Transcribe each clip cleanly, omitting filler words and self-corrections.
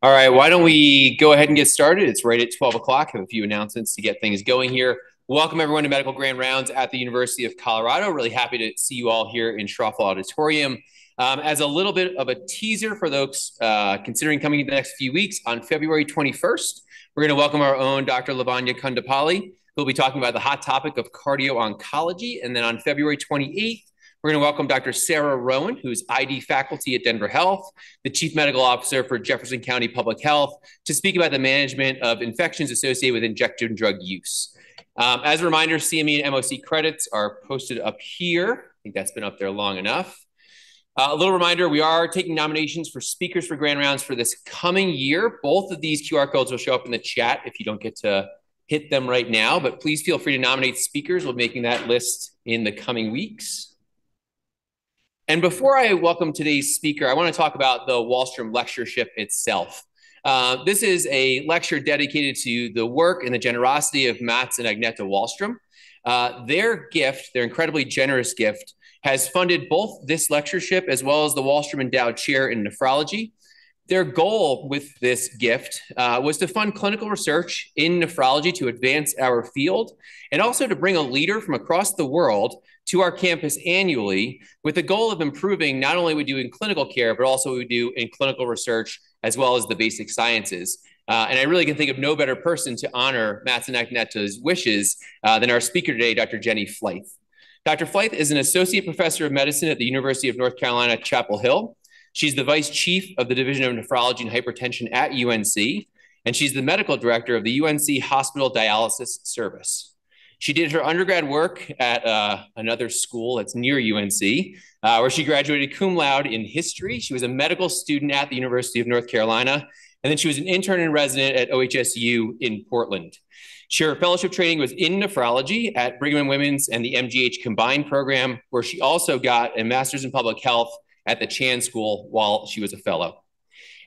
All right, why don't we go ahead and get started? It's right at 12 o'clock. I have a few announcements to get things going here. Welcome everyone to Medical Grand Rounds at the University of Colorado. Really happy to see you all here in Schroffel Auditorium. As a little bit of a teaser for those considering coming in the next few weeks, on February 21st, we're going to welcome our own Dr. Lavanya Kundapali, who'll be talking about the hot topic of cardio-oncology. And then on February 28th, we're going to welcome Dr. Sarah Rowan, who's ID faculty at Denver Health, the Chief Medical Officer for Jefferson County Public Health, to speak about the management of infections associated with injection drug use. As a reminder, CME and MOC credits are posted up here. I think that's been up there long enough. A little reminder, we are taking nominations for speakers for Grand Rounds for this coming year. Both of these QR codes will show up in the chat if you don't get to hit them right now, but please feel free to nominate speakers. We'll be making that list in the coming weeks. And before I welcome today's speaker, I want to talk about the Wahlström Lectureship itself. This is a lecture dedicated to the work and the generosity of Mats and Agneta Wahlström. Their gift, their incredibly generous gift, has funded both this lectureship as well as the Wahlström Endowed Chair in Nephrology. Their goal with this gift was to fund clinical research in nephrology to advance our field and also to bring a leader from across the world to our campus annually with the goal of improving not only what we do in clinical care, but also what we do in clinical research as well as the basic sciences. And I really can think of no better person to honor Mats and Agneta's wishes than our speaker today, Dr. Jenny Flythe. Dr. Flythe is an associate professor of medicine at the University of North Carolina, Chapel Hill. She's the vice chief of the Division of Nephrology and Hypertension at UNC, and she's the medical director of the UNC Hospital Dialysis Service. She did her undergrad work at another school that's near UNC, where she graduated cum laude in history. She was a medical student at the University of North Carolina, and then she was an intern and resident at OHSU in Portland. Her fellowship training was in nephrology at Brigham and Women's and the MGH combined program, where she also got a master's in public health at the Chan School while she was a fellow.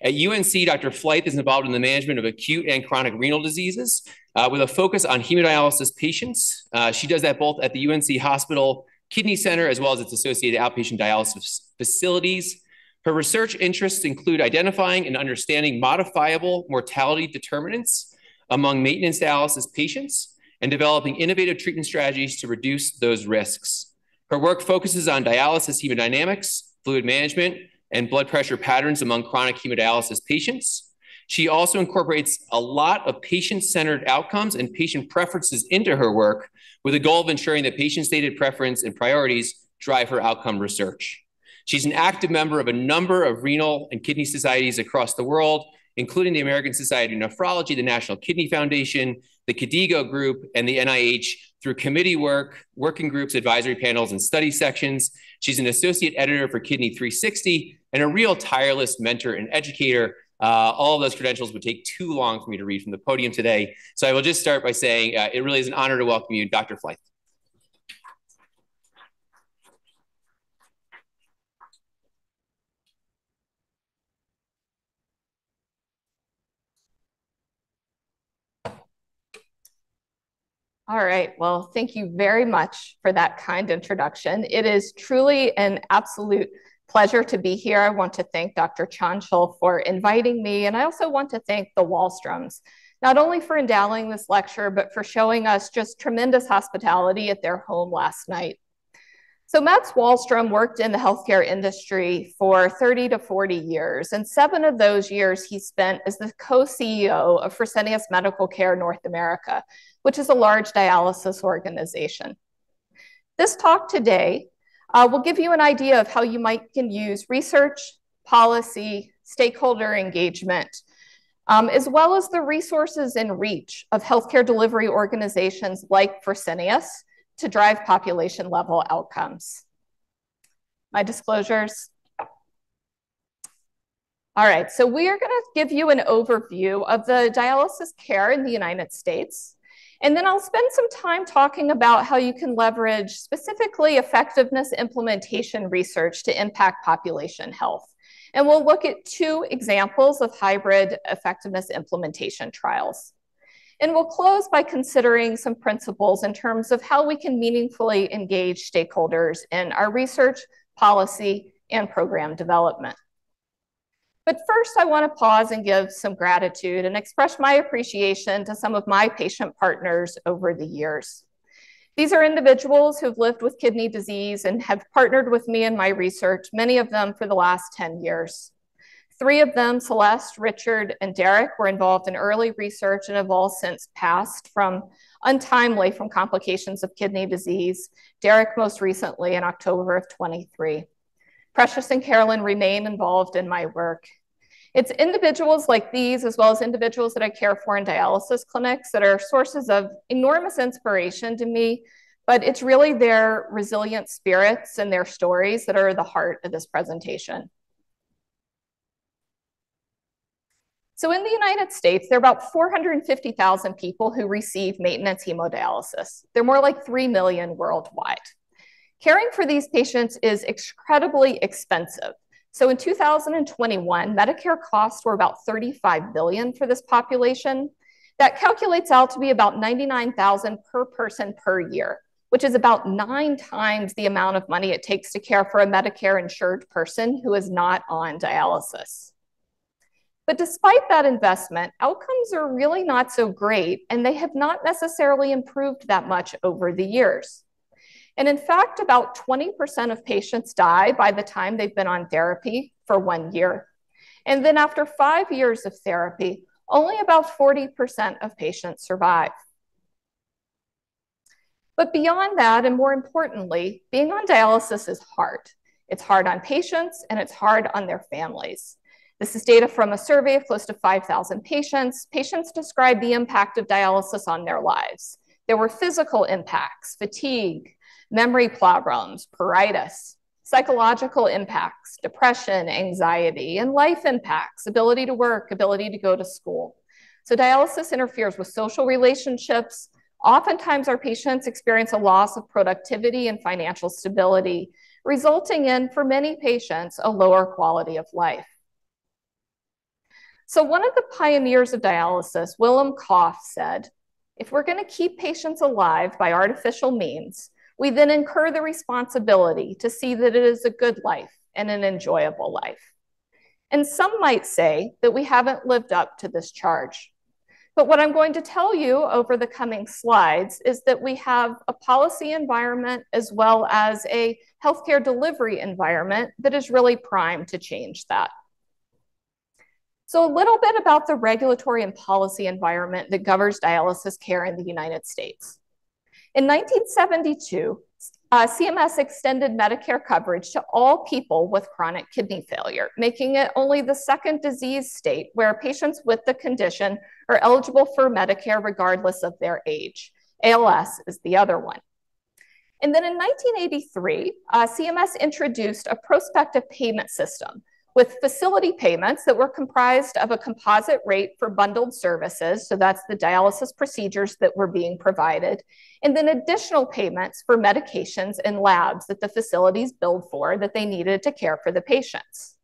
At UNC, Dr. Flythe is involved in the management of acute and chronic renal diseases with a focus on hemodialysis patients. She does that both at the UNC Hospital Kidney Center as well as its associated outpatient dialysis facilities. Her research interests include identifying and understanding modifiable mortality determinants among maintenance dialysis patients and developing innovative treatment strategies to reduce those risks. Her work focuses on dialysis hemodynamics, fluid management, and blood pressure patterns among chronic hemodialysis patients. She also incorporates a lot of patient-centered outcomes and patient preferences into her work with the goal of ensuring that patient-stated preference and priorities drive her outcome research. She's an active member of a number of renal and kidney societies across the world, including the American Society of Nephrology, the National Kidney Foundation, the KDIGO group, and the NIH through committee work, working groups, advisory panels, and study sections. She's an associate editor for Kidney 360 and a real tireless mentor and educator. All of those credentials would take too long for me to read from the podium today. So I will just start by saying it really is an honor to welcome you, Dr. Flythe. All right, well, thank you very much for that kind introduction. It is truly an absolute pleasure to be here. I want to thank Dr. Chan School for inviting me, and I also want to thank the Wahlströms, not only for endowing this lecture, but for showing us just tremendous hospitality at their home last night. So Mats Wahlström worked in the healthcare industry for 30 to 40 years, and 7 of those years he spent as the co-CEO of Fresenius Medical Care North America, which is a large dialysis organization. This talk today will give you an idea of how you can use research, policy, stakeholder engagement, as well as the resources and reach of healthcare delivery organizations like Fresenius to drive population level outcomes. My disclosures. All right, so we are gonna give you an overview of the dialysis care in the United States. And then I'll spend some time talking about how you can leverage specifically effectiveness implementation research to impact population health. And we'll look at 2 examples of hybrid effectiveness implementation trials. And we'll close by considering some principles in terms of how we can meaningfully engage stakeholders in our research, policy, and program development. But first, I want to pause and give some gratitude and express my appreciation to some of my patient partners over the years. These are individuals who've lived with kidney disease and have partnered with me in my research, many of them for the last 10 years. Three of them, Celeste, Richard, and Derek, were involved in early research and have all since passed untimely from complications of kidney disease, Derek most recently in October of 23. Precious and Carolyn remain involved in my work. It's individuals like these, as well as individuals that I care for in dialysis clinics, that are sources of enormous inspiration to me, but it's really their resilient spirits and their stories that are the heart of this presentation. So in the United States, there are about 450,000 people who receive maintenance hemodialysis. There are more like 3 million worldwide. Caring for these patients is incredibly expensive. So in 2021, Medicare costs were about $35 billion for this population. That calculates out to be about $99,000 per person per year, which is about 9 times the amount of money it takes to care for a Medicare-insured person who is not on dialysis. But despite that investment, outcomes are really not so great, and they have not necessarily improved that much over the years. And in fact, about 20% of patients die by the time they've been on therapy for 1 year. And then after 5 years of therapy, only about 40% of patients survive. But beyond that, and more importantly, being on dialysis is hard. It's hard on patients and it's hard on their families. This is data from a survey of close to 5,000 patients. Patients describe the impact of dialysis on their lives. There were physical impacts, fatigue, memory problems, pruritus, psychological impacts, depression, anxiety, and life impacts, ability to work, ability to go to school. So dialysis interferes with social relationships. Oftentimes our patients experience a loss of productivity and financial stability, resulting in, for many patients, a lower quality of life. So one of the pioneers of dialysis, Willem Koff, said, "If we're going to keep patients alive by artificial means, we then incur the responsibility to see that it is a good life and an enjoyable life." And some might say that we haven't lived up to this charge. But what I'm going to tell you over the coming slides is that we have a policy environment as well as a healthcare delivery environment that is really primed to change that. So a little bit about the regulatory and policy environment that governs dialysis care in the United States. In 1972, CMS extended Medicare coverage to all people with chronic kidney failure, making it only the second disease state where patients with the condition are eligible for Medicare regardless of their age. ALS is the other one. And then in 1983, CMS introduced a prospective payment system with facility payments that were comprised of a composite rate for bundled services, so that's the dialysis procedures that were being provided, and then additional payments for medications and labs that the facilities billed for that they needed to care for the patients.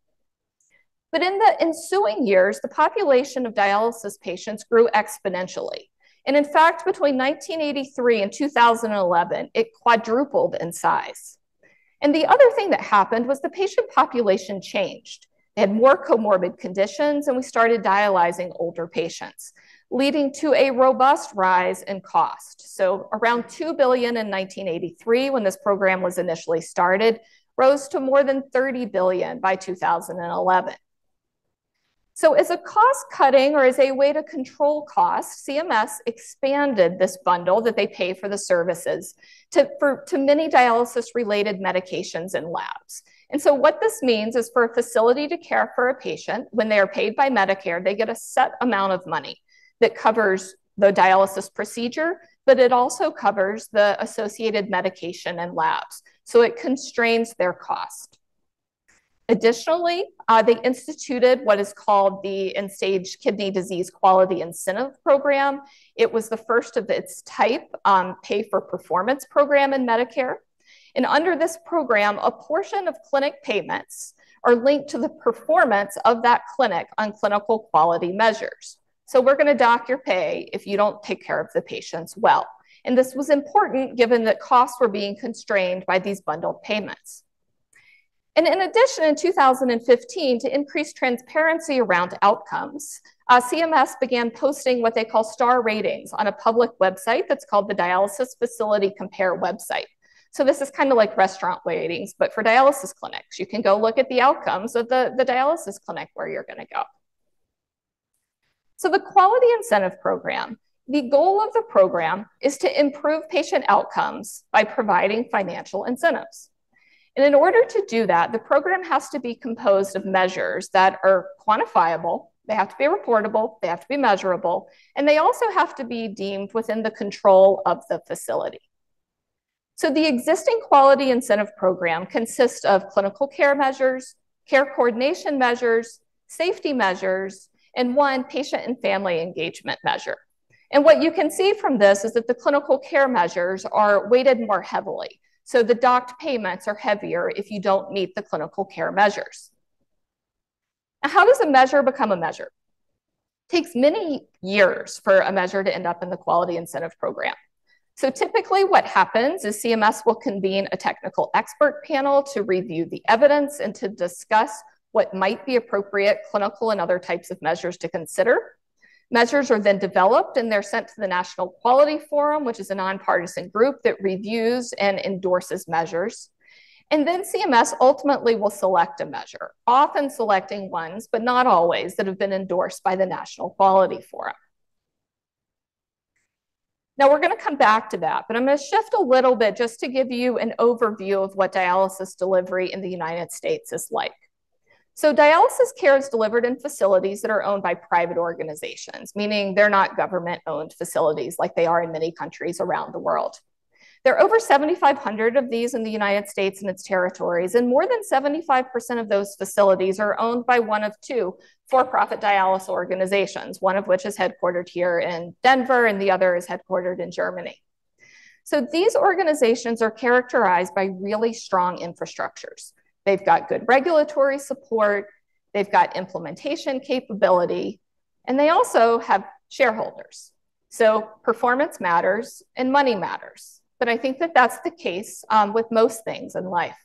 But in the ensuing years, the population of dialysis patients grew exponentially. And in fact, between 1983 and 2011, it quadrupled in size. And the other thing that happened was the patient population changed. They had more comorbid conditions, and we started dialyzing older patients, leading to a robust rise in cost. So around $2 billion in 1983, when this program was initially started, rose to more than $30 billion by 2011. So as a cost cutting or as a way to control costs, CMS expanded this bundle that they pay for the services to many dialysis-related medications and labs. And so what this means is for a facility to care for a patient, when they are paid by Medicare, they get a set amount of money that covers the dialysis procedure, but it also covers the associated medication and labs. So it constrains their cost. Additionally, they instituted what is called the End-Stage Kidney Disease Quality Incentive Program. It was the first of its type pay-for-performance program in Medicare. And under this program, a portion of clinic payments are linked to the performance of that clinic on clinical quality measures. So we're going to dock your pay if you don't take care of the patients well. And this was important given that costs were being constrained by these bundled payments. And in addition, in 2015, to increase transparency around outcomes, CMS began posting what they call star ratings on a public website that's called the Dialysis Facility Compare website. So this is kind of like restaurant ratings, but for dialysis clinics. You can go look at the outcomes of the dialysis clinic where you're going to go. So the Quality Incentive Program, the goal of the program is to improve patient outcomes by providing financial incentives. And in order to do that, the program has to be composed of measures that are quantifiable, they have to be reportable, they have to be measurable, and they also have to be deemed within the control of the facility. So the existing quality incentive program consists of clinical care measures, care coordination measures, safety measures, and one patient and family engagement measure. And what you can see from this is that the clinical care measures are weighted more heavily. So the docked payments are heavier if you don't meet the clinical care measures. Now, how does a measure become a measure? It takes many years for a measure to end up in the quality incentive program. So typically what happens is CMS will convene a technical expert panel to review the evidence and to discuss what might be appropriate clinical and other types of measures to consider. Measures are then developed and they're sent to the National Quality Forum, which is a nonpartisan group that reviews and endorses measures. And then CMS ultimately will select a measure, often selecting ones, but not always, that have been endorsed by the National Quality Forum. Now we're going to come back to that, but I'm going to shift a little bit just to give you an overview of what dialysis delivery in the United States is like. So dialysis care is delivered in facilities that are owned by private organizations, meaning they're not government-owned facilities like they are in many countries around the world. There are over 7,500 of these in the United States and its territories, and more than 75% of those facilities are owned by one of two for-profit dialysis organizations, one of which is headquartered here in Denver and the other is headquartered in Germany. So these organizations are characterized by really strong infrastructures. They've got good regulatory support, they've got implementation capability, and they also have shareholders. So performance matters and money matters. But I think that that's the case with most things in life.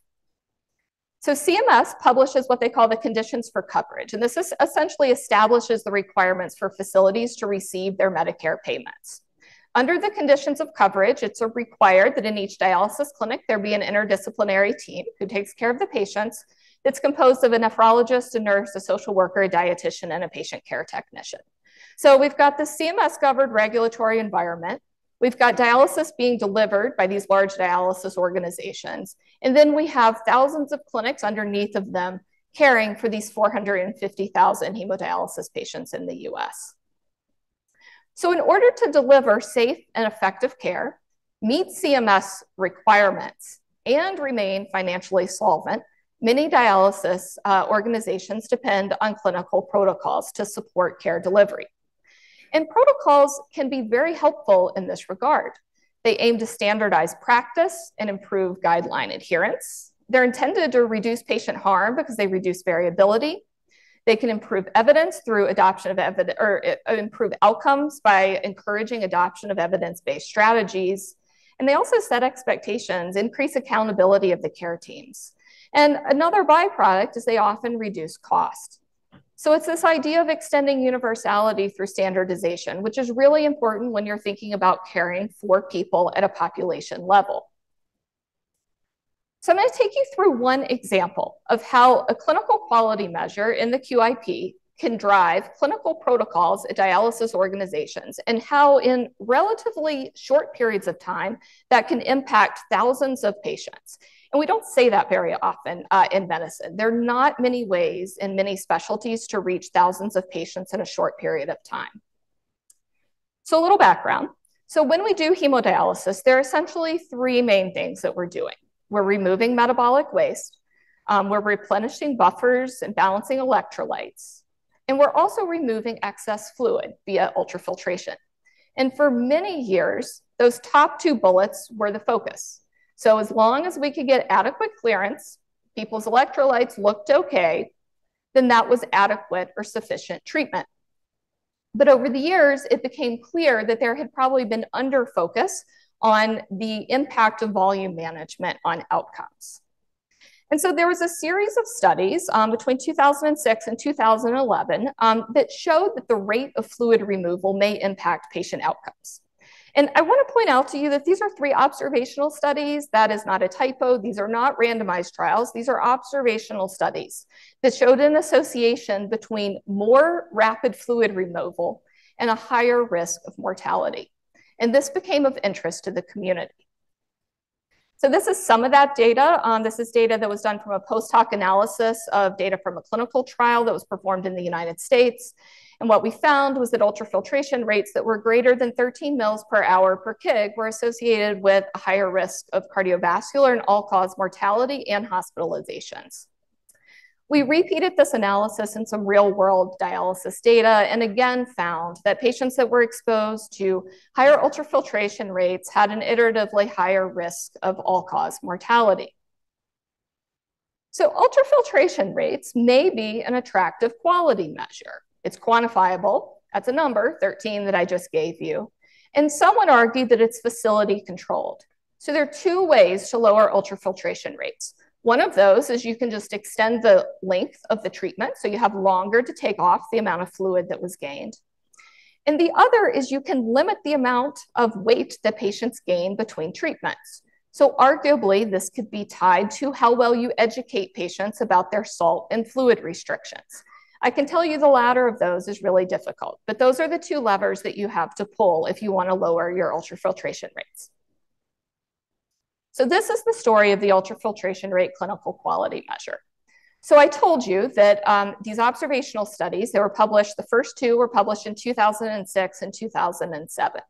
So CMS publishes what they call the conditions for coverage. And this is essentially establishes the requirements for facilities to receive their Medicare payments. Under the conditions of coverage, it's required that in each dialysis clinic, there be an interdisciplinary team who takes care of the patients that's composed of a nephrologist, a nurse, a social worker, a dietitian, and a patient care technician. So we've got the CMS-governed regulatory environment. We've got dialysis being delivered by these large dialysis organizations. And then we have thousands of clinics underneath of them caring for these 450,000 hemodialysis patients in the US. So in order to deliver safe and effective care, meet CMS requirements, and remain financially solvent, many dialysis organizations depend on clinical protocols to support care delivery. And protocols can be very helpful in this regard. They aim to standardize practice and improve guideline adherence. They're intended to reduce patient harm because they reduce variability. They can improve evidence through adoption of evidence, or improve outcomes by encouraging adoption of evidence-based strategies. And they also set expectations, increase accountability of the care teams. And another byproduct is they often reduce cost. So it's this idea of extending universality through standardization, which is really important when you're thinking about caring for people at a population level. So I'm going to take you through one example of how a clinical quality measure in the QIP can drive clinical protocols at dialysis organizations and how in relatively short periods of time that can impact thousands of patients. And we don't say that very often in medicine. There are not many ways in many specialties to reach thousands of patients in a short period of time. So a little background. So when we do hemodialysis, there are essentially three main things that we're doing. We're removing metabolic waste, we're replenishing buffers and balancing electrolytes, and we're also removing excess fluid via ultrafiltration. And for many years, those top two bullets were the focus. So as long as we could get adequate clearance, people's electrolytes looked okay, then that was adequate or sufficient treatment. But over the years, it became clear that there had probably been under focus on the impact of volume management on outcomes. And so there was a series of studies between 2006 and 2011 that showed that the rate of fluid removal may impact patient outcomes. And I want to point out to you that these are three observational studies. That is not a typo. These are not randomized trials. These are observational studies that showed an association between more rapid fluid removal and a higher risk of mortality. And this became of interest to the community. So this is some of that data. This is data that was done from a post hoc analysis of data from a clinical trial that was performed in the United States. And what we found was that ultrafiltration rates that were greater than 13 mL per hour per kg were associated with a higher risk of cardiovascular and all-cause mortality and hospitalizations. We repeated this analysis in some real-world dialysis data and again found that patients that were exposed to higher ultrafiltration rates had an iteratively higher risk of all-cause mortality. So ultrafiltration rates may be an attractive quality measure. It's quantifiable. That's a number, 13, that I just gave you. And someone argued that it's facility controlled. So there are two ways to lower ultrafiltration rates. One of those is you can just extend the length of the treatment, so you have longer to take off the amount of fluid that was gained. And the other is you can limit the amount of weight that patients gain between treatments. So arguably, this could be tied to how well you educate patients about their salt and fluid restrictions. I can tell you the latter of those is really difficult, but those are the two levers that you have to pull if you want to lower your ultrafiltration rates. So this is the story of the ultrafiltration rate clinical quality measure. So I told you that these observational studies, they were published, the first two were published in 2006 and 2007.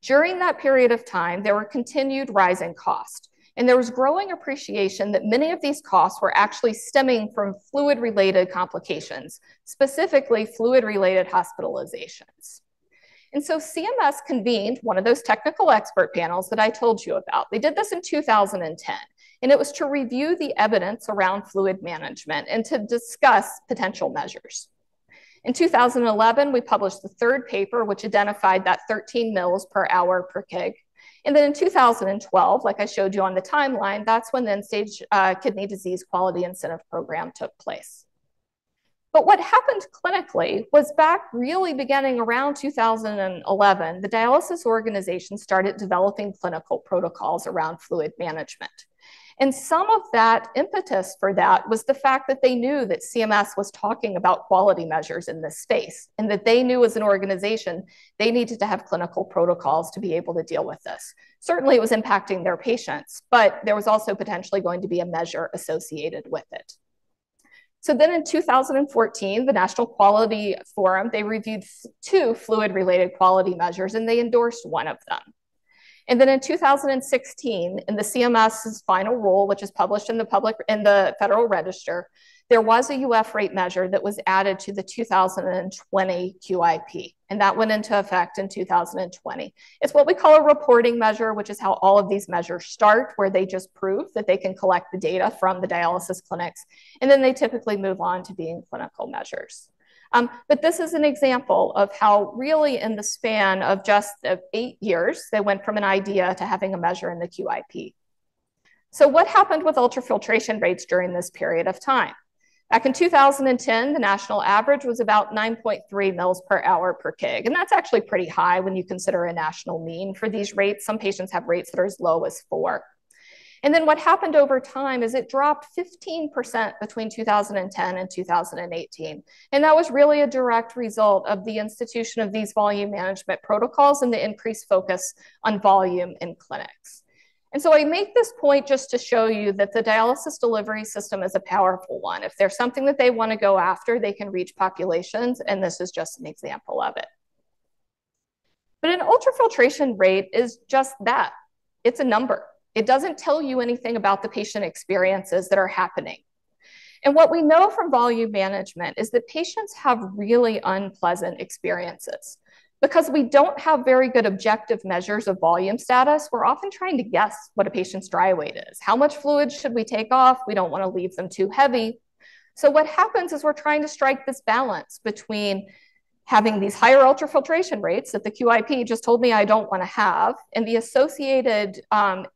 During that period of time, there were continued rising costs, and there was growing appreciation that many of these costs were actually stemming from fluid-related complications, specifically fluid-related hospitalizations. And so CMS convened one of those technical expert panels that I told you about. They did this in 2010, and it was to review the evidence around fluid management and to discuss potential measures. In 2011, we published the third paper, which identified that 13 mL per hour per kg. And then in 2012, like I showed you on the timeline, that's when the end-stage kidney disease quality incentive program took place. But what happened clinically was back really beginning around 2011, the dialysis organization started developing clinical protocols around fluid management. And some of that impetus for that was the fact that they knew that CMS was talking about quality measures in this space, and that they knew as an organization, they needed to have clinical protocols to be able to deal with this. Certainly it was impacting their patients, but there was also potentially going to be a measure associated with it. So then in 2014, the National Quality Forum, they reviewed two fluid-related quality measures, and they endorsed one of them. And then in 2016, in the CMS's final rule, which is published in the Federal Register, there was a UF rate measure that was added to the 2020 QIP, and that went into effect in 2020. It's what we call a reporting measure, which is how all of these measures start, where they just prove that they can collect the data from the dialysis clinics, and then they typically move on to being clinical measures. But this is an example of how really in the span of just 8 years, they went from an idea to having a measure in the QIP. So what happened with ultrafiltration rates during this period of time? Back in 2010, the national average was about 9.3 mL per hour per kg, and that's actually pretty high when you consider a national mean for these rates. Some patients have rates that are as low as 4. And then what happened over time is it dropped 15% between 2010 and 2018. And that was really a direct result of the institution of these volume management protocols and the increased focus on volume in clinics. And so I make this point just to show you that the dialysis delivery system is a powerful one. If there's something that they want to go after, they can reach populations, and this is just an example of it. But an ultrafiltration rate is just that. It's a number. It doesn't tell you anything about the patient experiences that are happening. And what we know from volume management is that patients have really unpleasant experiences. Because we don't have very good objective measures of volume status, we're often trying to guess what a patient's dry weight is. How much fluid should we take off? We don't want to leave them too heavy. So what happens is we're trying to strike this balance between having these higher ultrafiltration rates that the QIP just told me I don't want to have, and the associated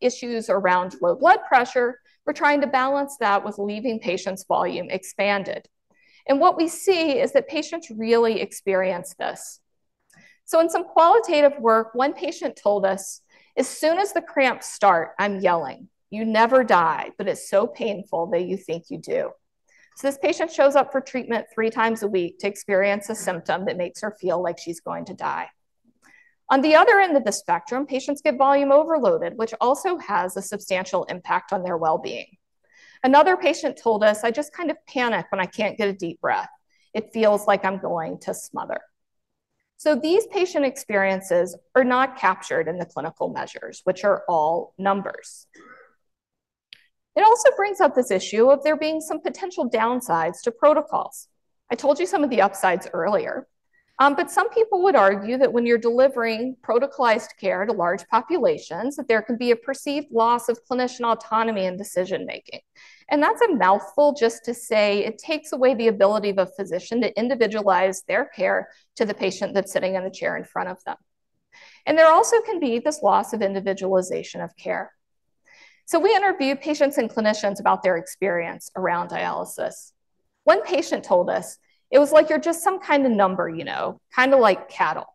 issues around low blood pressure we're trying to balance that with leaving patients' volume expanded. And what we see is that patients really experience this. So in some qualitative work, one patient told us, as soon as the cramps start, I'm yelling. You never die, but it's so painful that you think you do. So this patient shows up for treatment 3 times a week to experience a symptom that makes her feel like she's going to die. On the other end of the spectrum, patients get volume overloaded, which also has a substantial impact on their well-being. Another patient told us, I just kind of panic when I can't get a deep breath. It feels like I'm going to smother. So these patient experiences are not captured in the clinical measures, which are all numbers. It also brings up this issue of there being some potential downsides to protocols. I told you some of the upsides earlier, but some people would argue that when you're delivering protocolized care to large populations, that there can be a perceived loss of clinician autonomy and decision-making. And that's a mouthful just to say it takes away the ability of a physician to individualize their care to the patient that's sitting in the chair in front of them. And there also can be this loss of individualization of care. So we interviewed patients and clinicians about their experience around dialysis. One patient told us, it was like you're just some kind of number, you know, kind of like cattle.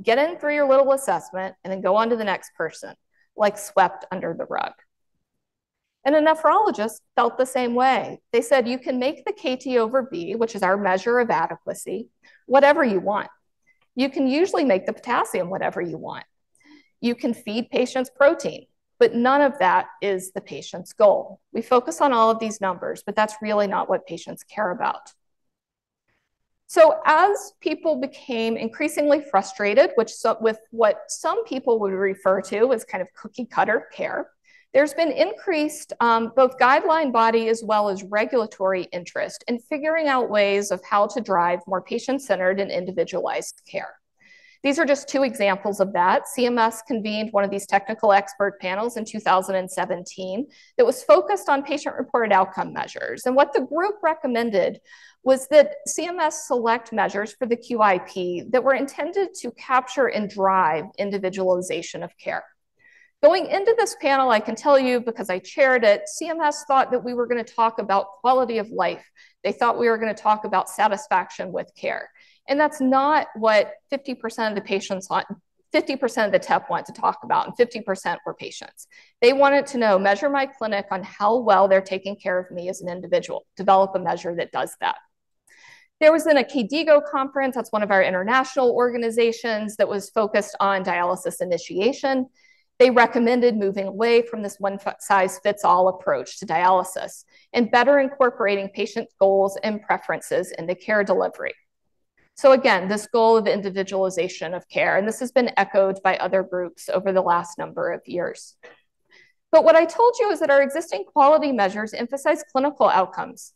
Get in through your little assessment and then go on to the next person, like swept under the rug. And a nephrologist felt the same way. They said, you can make the KT/V, which is our measure of adequacy, whatever you want. You can usually make the potassium whatever you want. You can feed patients protein. But none of that is the patient's goal. We focus on all of these numbers, but that's really not what patients care about. So as people became increasingly frustrated with what some people would refer to as kind of cookie cutter care, there's been increased both guideline body as well as regulatory interest in figuring out ways of how to drive more patient-centered and individualized care. These are just 2 examples of that. CMS convened one of these technical expert panels in 2017 that was focused on patient-reported outcome measures. And what the group recommended was that CMS select measures for the QIP that were intended to capture and drive individualization of care. Going into this panel, I can tell you, because I chaired it, CMS thought that we were going to talk about quality of life. They thought we were going to talk about satisfaction with care. And that's not what 50% of the patients on 50% of the TEP want to talk about, and 50% were patients. They wanted to know, measure my clinic on how well they're taking care of me as an individual, develop a measure that does that. There was then a KDIGO conference, that's one of our international organizations that was focused on dialysis initiation. They recommended moving away from this one-size-fits-all approach to dialysis and better incorporating patient goals and preferences into care delivery. So again, this goal of individualization of care, and this has been echoed by other groups over the last number of years. But what I told you is that our existing quality measures emphasize clinical outcomes.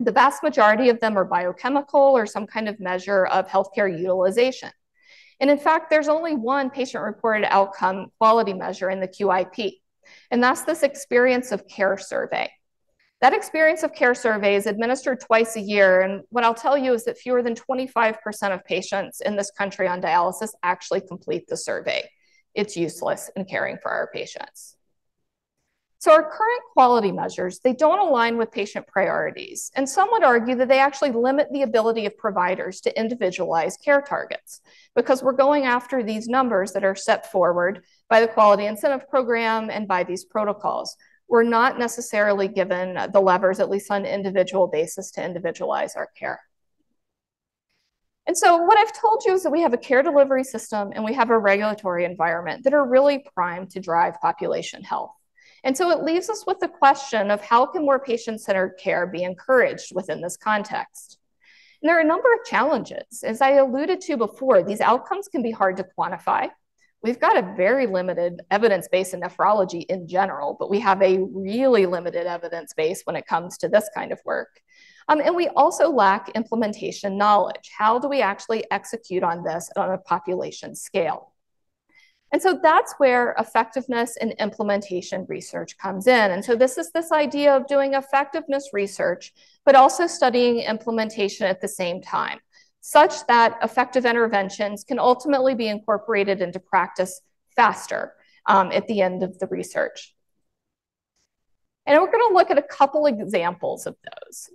The vast majority of them are biochemical or some kind of measure of healthcare utilization. And in fact, there's only one patient-reported outcome quality measure in the QIP, and that's this experience of care survey. That experience of care survey is administered twice a year, and what I'll tell you is that fewer than 25% of patients in this country on dialysis actually complete the survey. It's useless in caring for our patients. So our current quality measures, they don't align with patient priorities, and some would argue that they actually limit the ability of providers to individualize care targets, because we're going after these numbers that are set forward by the Quality Incentive Program and by these protocols. We're not necessarily given the levers, at least on an individual basis, to individualize our care. And so what I've told you is that we have a care delivery system and we have a regulatory environment that are really primed to drive population health. And so it leaves us with the question of how can more patient-centered care be encouraged within this context? And there are a number of challenges. As I alluded to before, these outcomes can be hard to quantify. We've got a very limited evidence base in nephrology in general, but we have a really limited evidence base when it comes to this kind of work. And we also lack implementation knowledge. How do we actually execute on this on a population scale? And so that's where effectiveness and implementation research comes in. And so this is this idea of doing effectiveness research, but also studying implementation at the same time, such that effective interventions can ultimately be incorporated into practice faster at the end of the research. And we're going to look at a couple examples of those.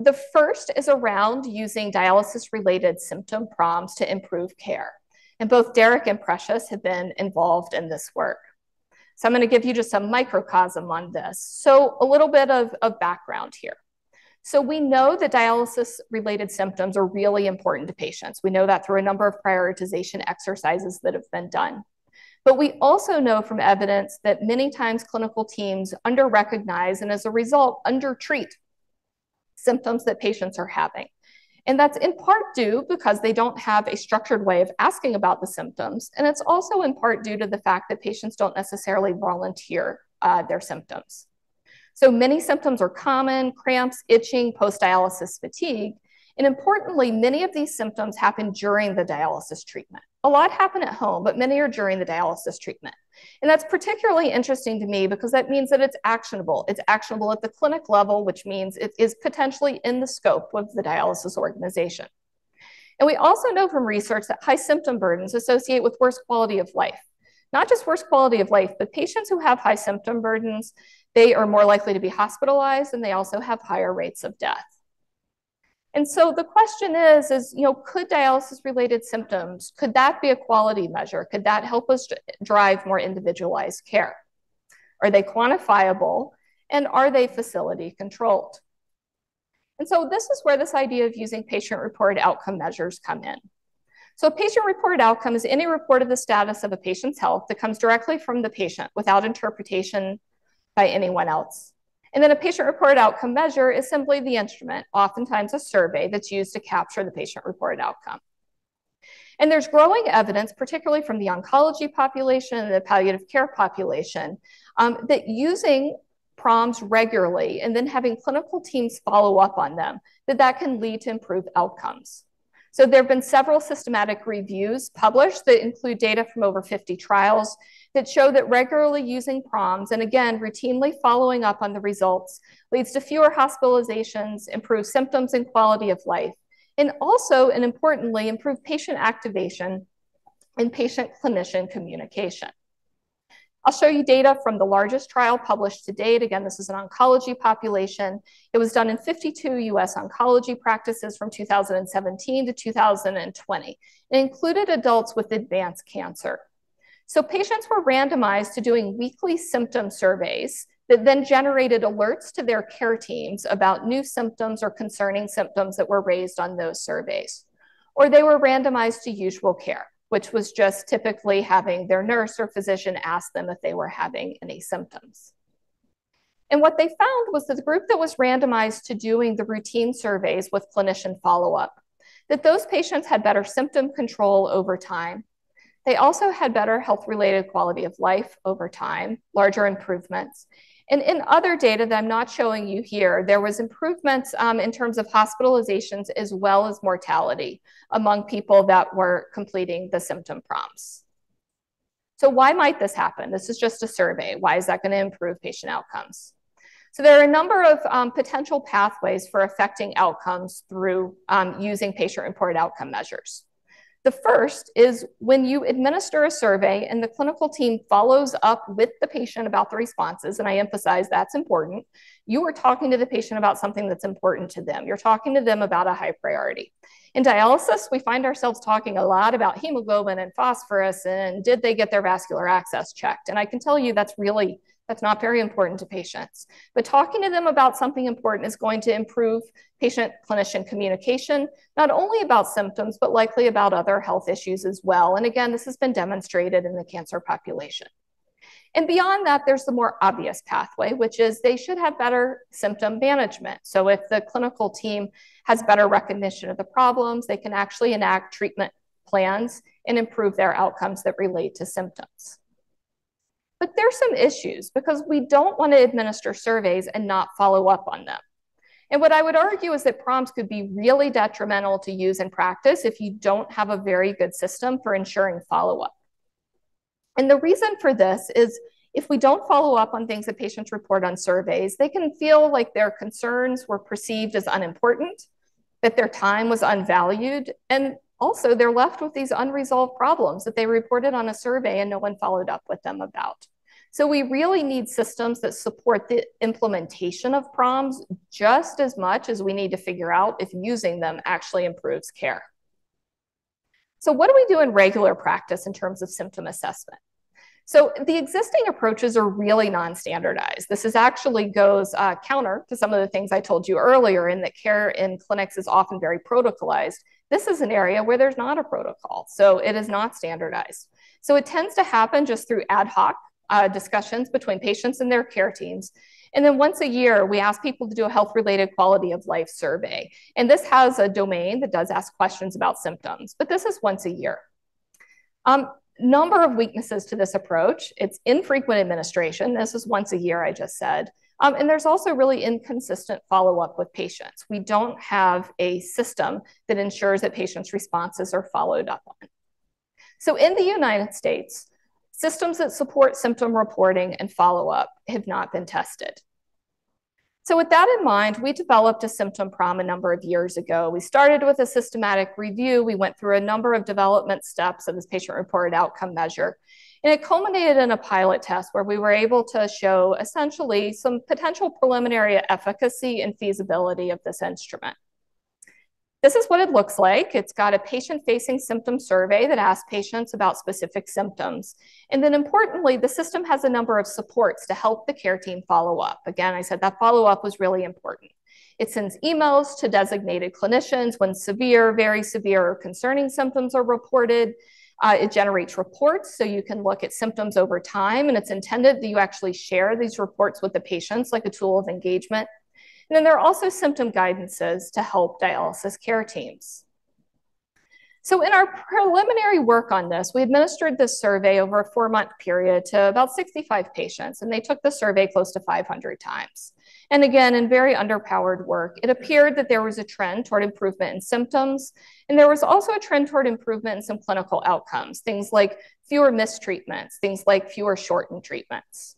The first is around using dialysis-related symptom PROMs to improve care. And both Derek and Precious have been involved in this work. So I'm going to give you just a microcosm on this. So a little bit of background here. So we know that dialysis-related symptoms are really important to patients. We know that through a number of prioritization exercises that have been done. But we also know from evidence that many times clinical teams under-recognize and as a result, under-treat symptoms that patients are having. And that's in part due because they don't have a structured way of asking about the symptoms. And it's also in part due to the fact that patients don't necessarily volunteer their symptoms. So many symptoms are common: cramps, itching, post-dialysis fatigue. And importantly, many of these symptoms happen during the dialysis treatment. A lot happen at home, but many are during the dialysis treatment. And that's particularly interesting to me because that means that it's actionable. It's actionable at the clinic level, which means it is potentially in the scope of the dialysis organization. And we also know from research that high symptom burdens associate with worse quality of life. Not just worse quality of life, but patients who have high symptom burdens, they are more likely to be hospitalized, and they also have higher rates of death. And so the question is you know, could dialysis-related symptoms, could that be a quality measure? Could that help us drive more individualized care? Are they quantifiable, and are they facility controlled? And so this is where this idea of using patient-reported outcome measures come in. So a patient-reported outcome is any report of the status of a patient's health that comes directly from the patient without interpretation by anyone else. And then a patient-reported outcome measure is simply the instrument, oftentimes a survey, that's used to capture the patient-reported outcome. And there's growing evidence, particularly from the oncology population and the palliative care population, that using PROMs regularly and then having clinical teams follow up on them, that can lead to improved outcomes. So there have been several systematic reviews published that include data from over 50 trials that show that regularly using PROMs and again, routinely following up on the results leads to fewer hospitalizations, improved symptoms and quality of life, and also, and importantly, improved patient activation and patient-clinician communication. I'll show you data from the largest trial published to date. Again, this is an oncology population. It was done in 52 US oncology practices from 2017 to 2020. It included adults with advanced cancer. So patients were randomized to doing weekly symptom surveys that then generated alerts to their care teams about new symptoms or concerning symptoms that were raised on those surveys. Or they were randomized to usual care, which was just typically having their nurse or physician ask them if they were having any symptoms. And what they found was that the group that was randomized to doing the routine surveys with clinician follow-up, that those patients had better symptom control over time. They also had better health-related quality of life over time, larger improvements. And in other data that I'm not showing you here, there was improvements in terms of hospitalizations as well as mortality among people that were completing the symptom PROMs. So why might this happen? This is just a survey. Why is that going to improve patient outcomes? So there are a number of potential pathways for affecting outcomes through using patient-reported outcome measures. The first is when you administer a survey and the clinical team follows up with the patient about the responses, and I emphasize that's important. You are talking to the patient about something that's important to them. You're talking to them about a high priority. In dialysis, we find ourselves talking a lot about hemoglobin and phosphorus and did they get their vascular access checked? And I can tell you that's not very important to patients. But talking to them about something important is going to improve patient-clinician communication, not only about symptoms, but likely about other health issues as well. And again, this has been demonstrated in the cancer population. And beyond that, there's the more obvious pathway, which is they should have better symptom management. So if the clinical team has better recognition of the problems, they can actually enact treatment plans and improve their outcomes that relate to symptoms. But there's some issues because we don't want to administer surveys and not follow up on them. And what I would argue is that PROMs could be really detrimental to use in practice if you don't have a very good system for ensuring follow-up. And the reason for this is if we don't follow up on things that patients report on surveys, they can feel like their concerns were perceived as unimportant, that their time was unvalued, and also, they're left with these unresolved problems that they reported on a survey and no one followed up with them about. So we really need systems that support the implementation of PROMs just as much as we need to figure out if using them actually improves care. So what do we do in regular practice in terms of symptom assessment? So the existing approaches are really non-standardized. This is actually goes counter to some of the things I told you earlier, in that care in clinics is often very protocolized. This is an area where there's not a protocol, so it is not standardized. So it tends to happen just through ad hoc discussions between patients and their care teams. And then once a year, we ask people to do a health-related quality of life survey. And this has a domain that does ask questions about symptoms, but this is once a year. Number of weaknesses to this approach: it's infrequent administration. This is once a year, I just said. And there's also really inconsistent follow-up with patients. We don't have a system that ensures that patients' responses are followed up on. So in the United States, systems that support symptom reporting and follow-up have not been tested. So with that in mind, we developed a symptom PROM a number of years ago. We started with a systematic review. We went through a number of development steps of this patient-reported outcome measure. And it culminated in a pilot test where we were able to show essentially some potential preliminary efficacy and feasibility of this instrument. This is what it looks like. It's got a patient-facing symptom survey that asks patients about specific symptoms. And then importantly, the system has a number of supports to help the care team follow up. Again, I said that follow-up was really important. It sends emails to designated clinicians when severe, very severe, or concerning symptoms are reported. It generates reports so you can look at symptoms over time, and it's intended that you actually share these reports with the patients like a tool of engagement. And then there are also symptom guidances to help dialysis care teams. So in our preliminary work on this, we administered this survey over a 4-month period to about 65 patients, and they took the survey close to 500 times. And again, in very underpowered work, it appeared that there was a trend toward improvement in symptoms, and there was also a trend toward improvement in some clinical outcomes, things like fewer missed treatments, things like fewer shortened treatments.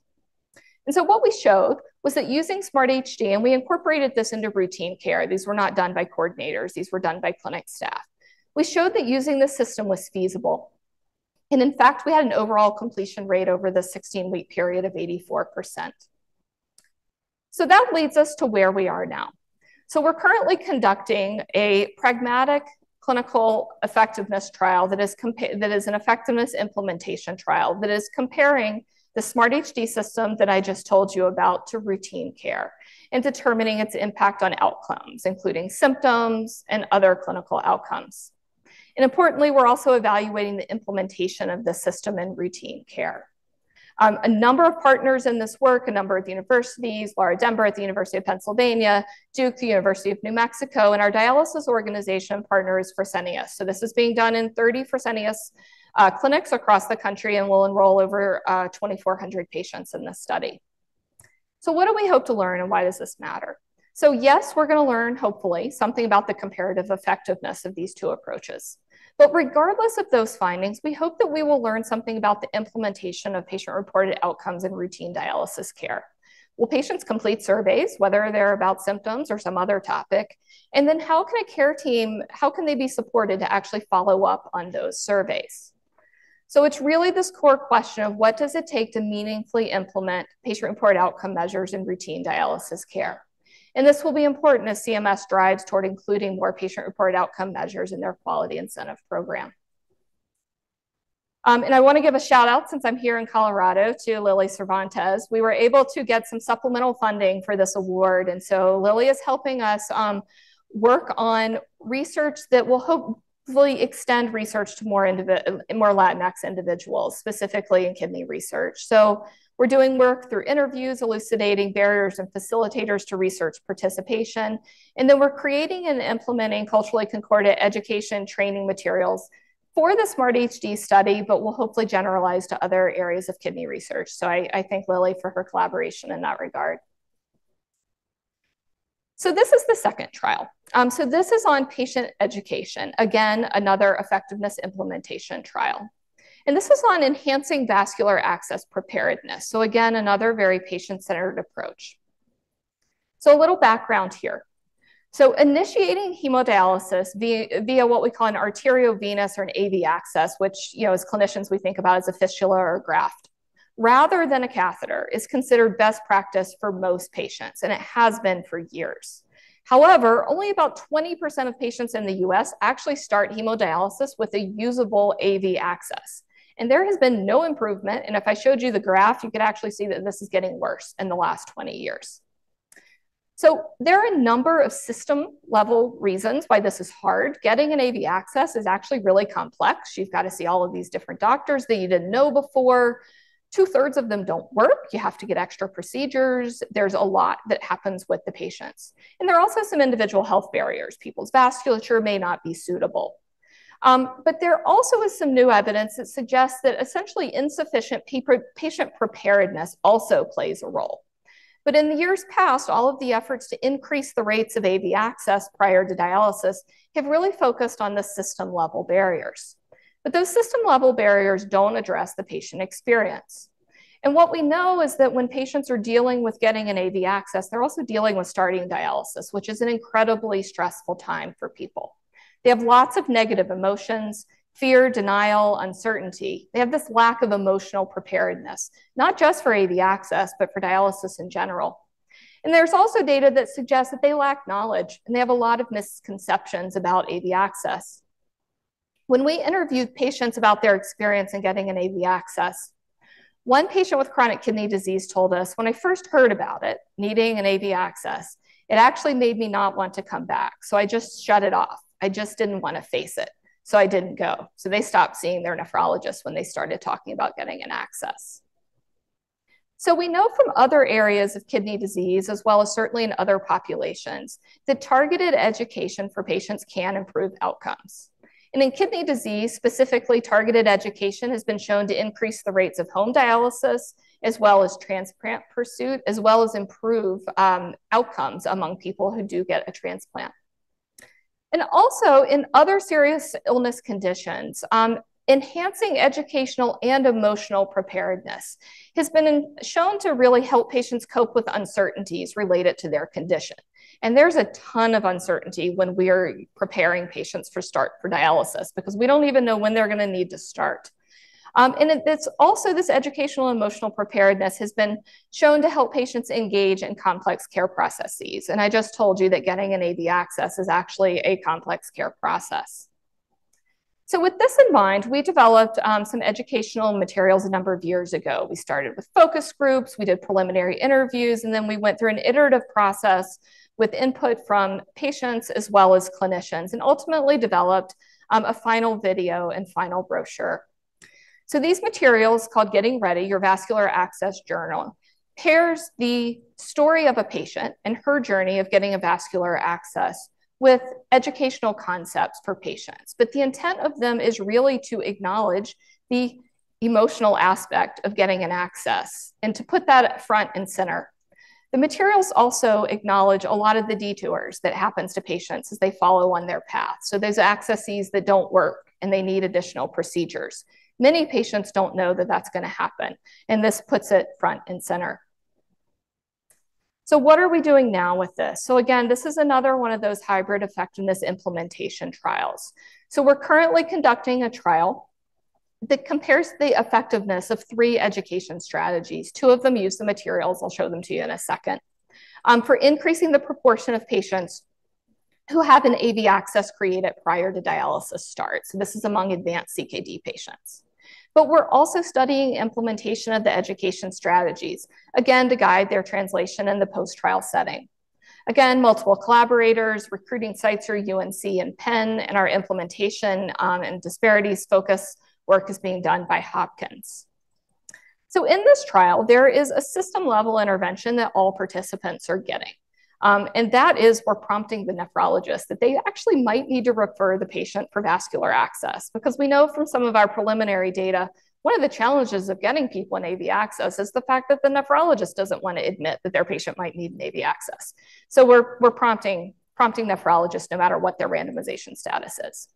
And so what we showed was that using Smart HD, and we incorporated this into routine care. These were not done by coordinators. These were done by clinic staff. We showed that using this system was feasible. And in fact, we had an overall completion rate over the 16-week period of 84%. So that leads us to where we are now. So we're currently conducting a pragmatic clinical effectiveness trial that is an effectiveness implementation trial that is comparing the Smart HD system that I just told you about to routine care and determining its impact on outcomes, including symptoms and other clinical outcomes. And importantly, we're also evaluating the implementation of the system in routine care. A number of partners in this work, a number of universities, Laura Denver at the University of Pennsylvania, Duke, the University of New Mexico, and our dialysis organization partner is Fresenius. So this is being done in 30 Fresenius clinics across the country, and will enroll over 2,400 patients in this study. So what do we hope to learn, and why does this matter? So yes, we're going to learn, hopefully, something about the comparative effectiveness of these two approaches. But regardless of those findings, we hope that we will learn something about the implementation of patient-reported outcomes in routine dialysis care. Will patients complete surveys, whether they're about symptoms or some other topic? And then how can a care team, how can they be supported to actually follow up on those surveys? So it's really this core question of what does it take to meaningfully implement patient-reported outcome measures in routine dialysis care? And this will be important as CMS drives toward including more patient-reported outcome measures in their quality incentive program. And I want to give a shout out, since I'm here in Colorado, to Lily Cervantes. We were able to get some supplemental funding for this award. And so Lily is helping us work on research that will hopefully extend research to more Latinx individuals, specifically in kidney research. So we're doing work through interviews, elucidating barriers and facilitators to research participation. And then we're creating and implementing culturally concordant education training materials for the Smart HD study, but will hopefully generalize to other areas of kidney research. So I thank Lily for her collaboration in that regard. So this is the second trial. So this is on patient education. Again, another effectiveness implementation trial. And this is on enhancing vascular access preparedness. So again, another very patient-centered approach. So a little background here. So initiating hemodialysis via what we call an arteriovenous or an AV access, which, you know, as clinicians we think about as a fistula or a graft. rather than a catheter is considered best practice for most patients, and it has been for years. However, only about 20% of patients in the US actually start hemodialysis with a usable AV access. And there has been no improvement. And if I showed you the graph, you could actually see that this is getting worse in the last 20 years. So there are a number of system level reasons why this is hard. Getting an AV access is actually really complex. You've got to see all of these different doctors that you didn't know before. 2/3 of them don't work. You have to get extra procedures. There's a lot that happens with the patients. And there are also some individual health barriers. People's vasculature may not be suitable. But there also is some new evidence that suggests that essentially insufficient patient preparedness also plays a role. But in the years past, all of the efforts to increase the rates of AV access prior to dialysis have really focused on the system level barriers. But those system level barriers don't address the patient experience. And what we know is that when patients are dealing with getting an AV access, they're also dealing with starting dialysis, which is an incredibly stressful time for people. They have lots of negative emotions, fear, denial, uncertainty. They have this lack of emotional preparedness, not just for AV access, but for dialysis in general. And there's also data that suggests that they lack knowledge, and they have a lot of misconceptions about AV access. When we interviewed patients about their experience in getting an AV access, one patient with chronic kidney disease told us, when I first heard about it, needing an AV access, it actually made me not want to come back. So I just shut it off. I just didn't want to face it. So I didn't go. So they stopped seeing their nephrologist when they started talking about getting an access. So we know from other areas of kidney disease, as well as certainly in other populations, that targeted education for patients can improve outcomes. And in kidney disease, specifically targeted education has been shown to increase the rates of home dialysis, as well as transplant pursuit, as well as improve outcomes among people who do get a transplant. And also in other serious illness conditions, enhancing educational and emotional preparedness has been shown to really help patients cope with uncertainties related to their condition. And there's a ton of uncertainty when we're preparing patients for dialysis, because we don't even know when they're going to need to start. And it's also this educational and emotional preparedness has been shown to help patients engage in complex care processes. And I just told you that getting an AV access is actually a complex care process. So with this in mind, we developed some educational materials a number of years ago. We started with focus groups, we did preliminary interviews, and then we went through an iterative process with input from patients as well as clinicians, and ultimately developed a final video and final brochure. So these materials, called Getting Ready, Your Vascular Access Journal, pairs the story of a patient and her journey of getting a vascular access with educational concepts for patients. But the intent of them is really to acknowledge the emotional aspect of getting an access and to put that front and center. The materials also acknowledge a lot of the detours that happens to patients as they follow on their path. So there's accesses that don't work and they need additional procedures. Many patients don't know that that's going to happen, and this puts it front and center. So what are we doing now with this? So again, this is another one of those hybrid effectiveness implementation trials. So we're currently conducting a trial that compares the effectiveness of 3 education strategies. 2 of them use the materials. I'll show them to you in a second. For increasing the proportion of patients who have an AV access created prior to dialysis start. So this is among advanced CKD patients. But we're also studying implementation of the education strategies, again, to guide their translation in the post-trial setting. Again, multiple collaborators, recruiting sites are UNC and Penn, and our implementation and disparities focus work is being done by Hopkins. So in this trial, there is a system-level intervention that all participants are getting. And that is, we're prompting the nephrologist that they actually might need to refer the patient for vascular access, because we know from some of our preliminary data, one of the challenges of getting people an AV access is the fact that the nephrologist doesn't want to admit that their patient might need an AV access. So we're prompting nephrologists no matter what their randomization status is.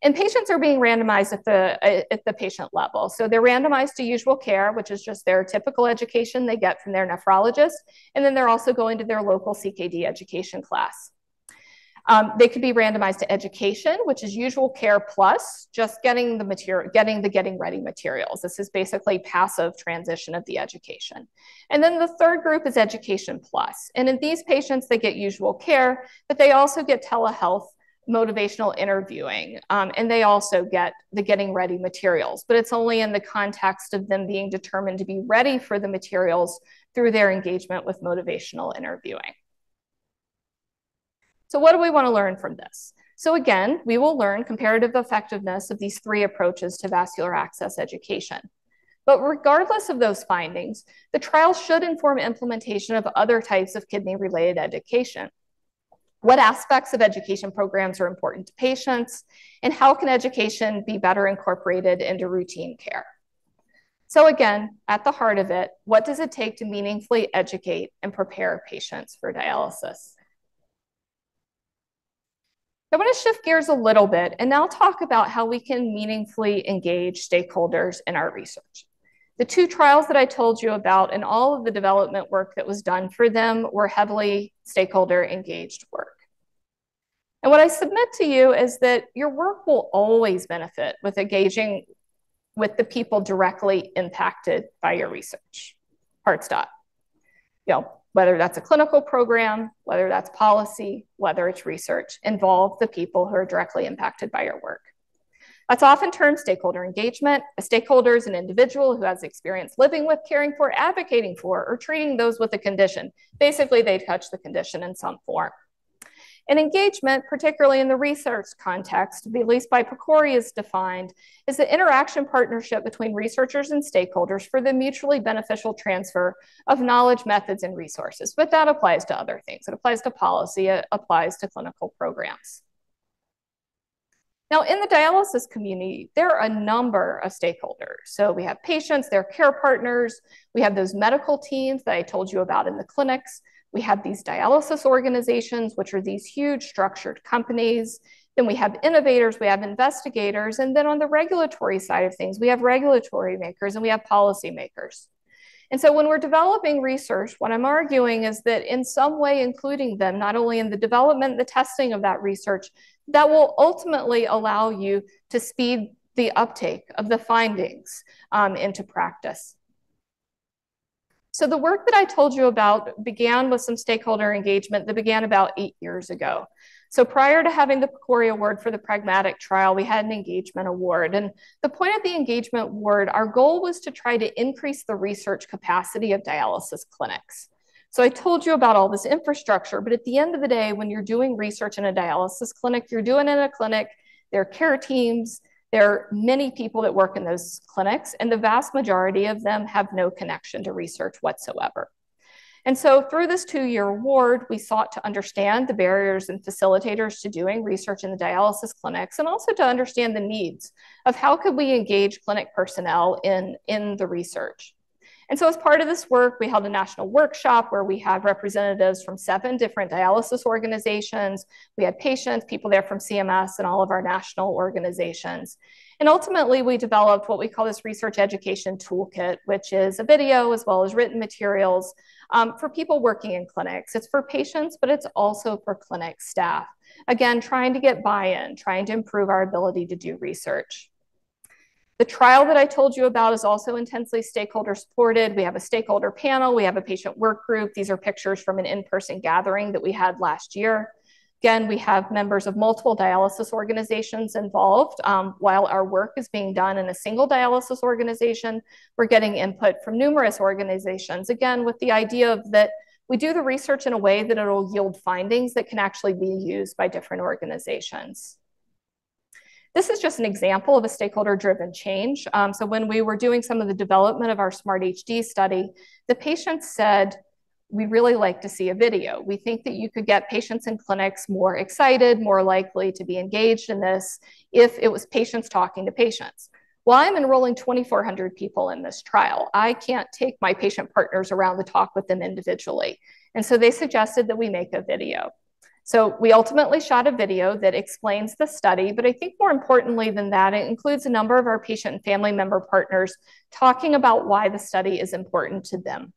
And patients are being randomized at the patient level. So they're randomized to usual care, which is just their typical education they get from their nephrologist. And then they're also going to their local CKD education class. They could be randomized to education, which is usual care plus just getting the material, getting the getting ready materials. This is basically passive transition of the education. And then the third group is education plus. And in these patients, they get usual care, but they also get telehealth, motivational interviewing, and they also get the getting ready materials, but it's only in the context of them being determined to be ready for the materials through their engagement with motivational interviewing. So what do we want to learn from this? So again, we will learn comparative effectiveness of these three approaches to vascular access education. But regardless of those findings, the trial should inform implementation of other types of kidney-related education. What aspects of education programs are important to patients, and how can education be better incorporated into routine care? So again, at the heart of it, what does it take to meaningfully educate and prepare patients for dialysis? I want to shift gears a little bit and now talk about how we can meaningfully engage stakeholders in our research. The two trials that I told you about and all of the development work that was done for them were heavily stakeholder engaged work. And what I submit to you is that your work will always benefit with engaging with the people directly impacted by your research. Hard stop. You know, whether that's a clinical program, whether that's policy, whether it's research, involve the people who are directly impacted by your work. That's often termed stakeholder engagement. A stakeholder is an individual who has experience living with, caring for, advocating for, or treating those with a condition. Basically, they touch the condition in some form. And engagement, particularly in the research context, at least by PCORI is defined, is the interaction partnership between researchers and stakeholders for the mutually beneficial transfer of knowledge, methods, and resources. But that applies to other things. It applies to policy, it applies to clinical programs. Now, in the dialysis community, there are a number of stakeholders. So we have patients, their care partners, we have those medical teams that I told you about in the clinics, we have these dialysis organizations, which are these huge structured companies, then we have innovators, we have investigators, and then on the regulatory side of things, we have regulatory makers and we have policy makers. And so when we're developing research, what I'm arguing is that in some way including them, not only in the development, the testing of that research, that will ultimately allow you to speed the uptake of the findings into practice. So the work that I told you about began with some stakeholder engagement that began about 8 years ago. So prior to having the PCORI Award for the Pragmatic Trial, we had an engagement award. And the point of the engagement award, our goal was to try to increase the research capacity of dialysis clinics. So I told you about all this infrastructure, but at the end of the day, when you're doing research in a dialysis clinic, you're doing it in a clinic, there are care teams, there are many people that work in those clinics, and the vast majority of them have no connection to research whatsoever. And so through this two-year award, we sought to understand the barriers and facilitators to doing research in the dialysis clinics, and also to understand the needs of how could we engage clinic personnel in the research. And so as part of this work, we held a national workshop where we had representatives from 7 different dialysis organizations. We had patients, people there from CMS and all of our national organizations. And ultimately, we developed what we call this research education toolkit, which is a video as well as written materials for people working in clinics. It's for patients, but it's also for clinic staff. Again, trying to get buy-in, trying to improve our ability to do research. The trial that I told you about is also intensely stakeholder supported. We have a stakeholder panel, we have a patient work group. These are pictures from an in-person gathering that we had last year. Again, we have members of multiple dialysis organizations involved. While our work is being done in a single dialysis organization, we're getting input from numerous organizations. Again, with the idea of that we do the research in a way that it'll yield findings that can actually be used by different organizations. This is just an example of a stakeholder-driven change. So when we were doing some of the development of our Smart HD study, the patients said, we really like to see a video. We think that you could get patients in clinics more excited, more likely to be engaged in this if it was patients talking to patients. Well, I'm enrolling 2,400 people in this trial. I can't take my patient partners around to talk with them individually. And so they suggested that we make a video. So we ultimately shot a video that explains the study, but I think more importantly than that, it includes a number of our patient and family member partners talking about why the study is important to them.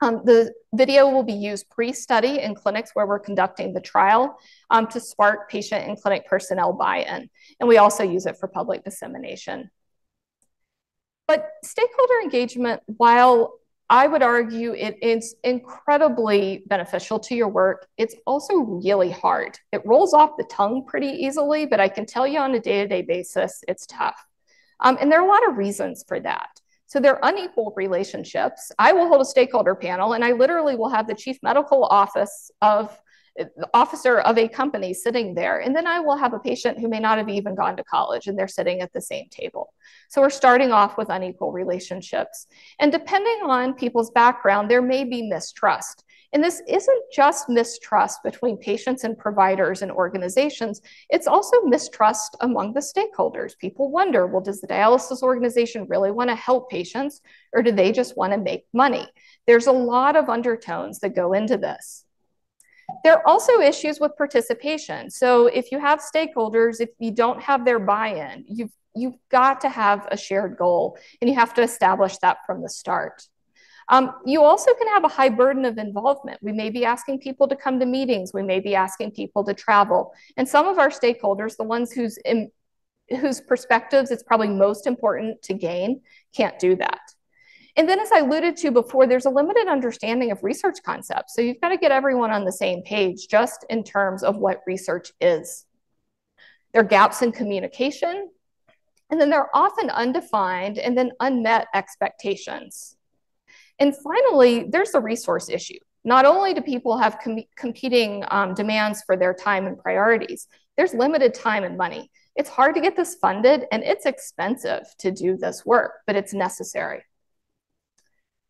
The video will be used pre-study in clinics where we're conducting the trial to spark patient and clinic personnel buy-in. And we also use it for public dissemination. But stakeholder engagement, while I would argue it is incredibly beneficial to your work, it's also really hard. It rolls off the tongue pretty easily, but I can tell you on a day-to-day basis, it's tough. And there are a lot of reasons for that. So they're unequal relationships. I will hold a stakeholder panel and I literally will have the chief medical officer of a company sitting there. And then I will have a patient who may not have even gone to college and they're sitting at the same table. So we're starting off with unequal relationships. And depending on people's background, there may be mistrust. And this isn't just mistrust between patients and providers and organizations, it's also mistrust among the stakeholders. People wonder, well, does the dialysis organization really want to help patients or do they just want to make money? There's a lot of undertones that go into this. There are also issues with participation. So if you have stakeholders, if you don't have their buy-in, you've got to have a shared goal and you have to establish that from the start. You also can have a high burden of involvement. We may be asking people to come to meetings. We may be asking people to travel. And some of our stakeholders, the ones whose perspectives it's probably most important to gain, can't do that. And then as I alluded to before, there's a limited understanding of research concepts. So you've got to get everyone on the same page just in terms of what research is. There are gaps in communication, and then there are often undefined and then unmet expectations. And finally, there's the resource issue. Not only do people have competing demands for their time and priorities, there's limited time and money. It's hard to get this funded and it's expensive to do this work, but it's necessary.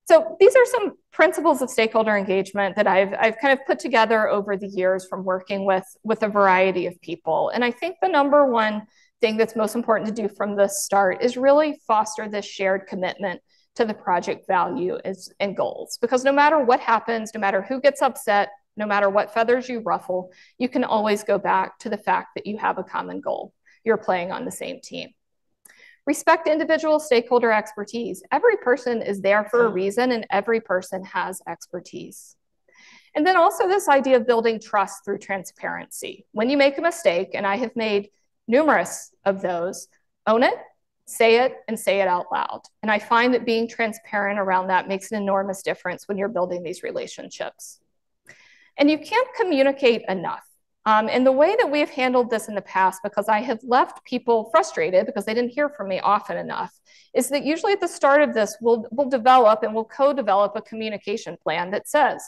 So these are some principles of stakeholder engagement that I've kind of put together over the years from working with a variety of people. And I think the number one thing that's most important to do from the start is really foster this shared commitment to the project value and goals. Because no matter what happens, no matter who gets upset, no matter what feathers you ruffle, you can always go back to the fact that you have a common goal. You're playing on the same team. Respect individual stakeholder expertise. Every person is there for a reason and every person has expertise. And then also this idea of building trust through transparency. When you make a mistake, and I have made numerous of those, own it, say it, and say it out loud. And I find that being transparent around that makes an enormous difference when you're building these relationships. And you can't communicate enough. And the way that we have handled this in the past, because I have left people frustrated because they didn't hear from me often enough, is that usually at the start of this, we'll develop and we'll co-develop a communication plan that says,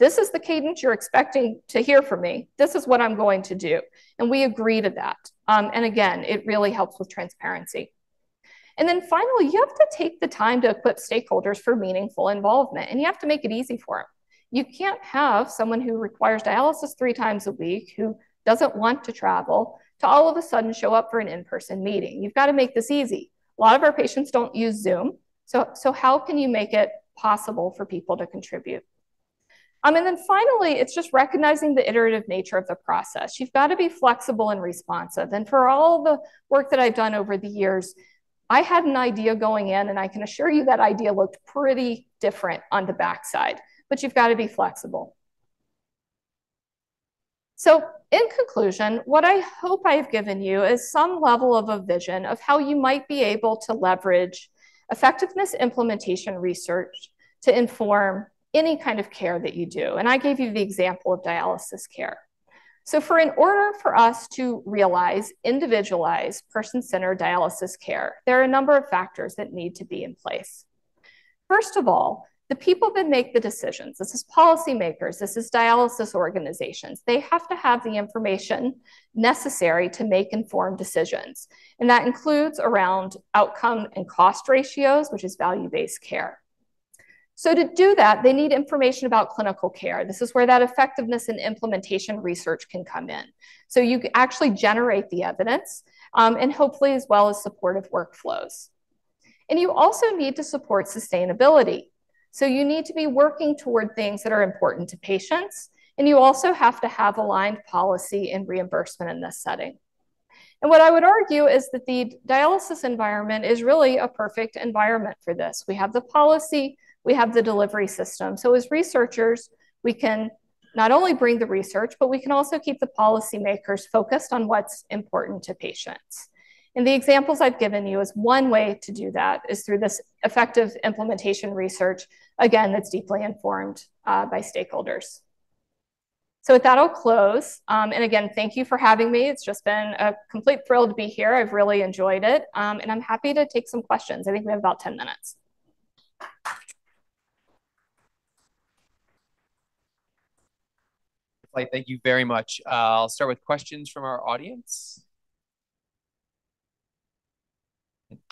this is the cadence you're expecting to hear from me. This is what I'm going to do. And we agree to that. And again, it really helps with transparency. And then finally, you have to take the time to equip stakeholders for meaningful involvement, and you have to make it easy for them. You can't have someone who requires dialysis 3 times a week, who doesn't want to travel, to all of a sudden show up for an in-person meeting. You've got to make this easy. A lot of our patients don't use Zoom, so how can you make it possible for people to contribute? And then finally, it's just recognizing the iterative nature of the process. You've got to be flexible and responsive. And for all the work that I've done over the years, I had an idea going in, and I can assure you that idea looked pretty different on the backside, but you've got to be flexible. So in conclusion, what I hope I've given you is some level of a vision of how you might be able to leverage effectiveness implementation research to inform any kind of care that you do. And I gave you the example of dialysis care. So in order for us to realize individualized person-centered dialysis care, there are a number of factors that need to be in place. First of all, the people that make the decisions, this is policymakers, this is dialysis organizations, they have to have the information necessary to make informed decisions. And that includes around outcome and cost ratios, which is value-based care. So to do that, they need information about clinical care. This is where that effectiveness and implementation research can come in. So you actually generate the evidence and hopefully as well as supportive workflows. And you also need to support sustainability. So you need to be working toward things that are important to patients, and you also have to have aligned policy and reimbursement in this setting. And what I would argue is that the dialysis environment is really a perfect environment for this. We have the policy, we have the delivery system. So as researchers, we can not only bring the research, but we can also keep the policymakers focused on what's important to patients. And the examples I've given you is one way to do that is through this effective implementation research, again, that's deeply informed by stakeholders. So with that, I'll close. And again, thank you for having me. It's just been a complete thrill to be here. I've really enjoyed it. And I'm happy to take some questions. I think we have about 10 minutes. Thank you very much. I'll start with questions from our audience.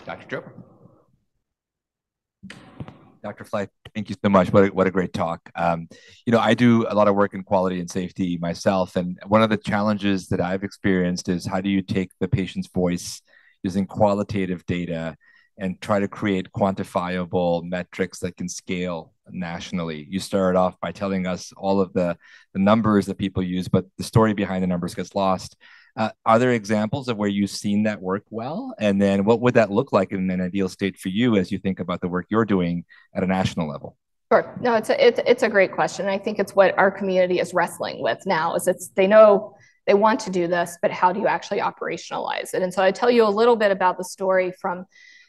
Dr. Drober. Dr. Flythe, thank you so much. What a great talk. You know, I do a lot of work in quality and safety myself, and one of the challenges that I've experienced is how do you take the patient's voice using qualitative data and try to create quantifiable metrics that can scale nationally? You started off by telling us all of the numbers that people use, but the story behind the numbers gets lost. Are there examples of where you've seen that work well? And then what would that look like in an ideal state for you as you think about the work you're doing at a national level? Sure. No, it's a great question. I think it's what our community is wrestling with now is they know they want to do this, but how do you actually operationalize it? And so I tell you a little bit about the story from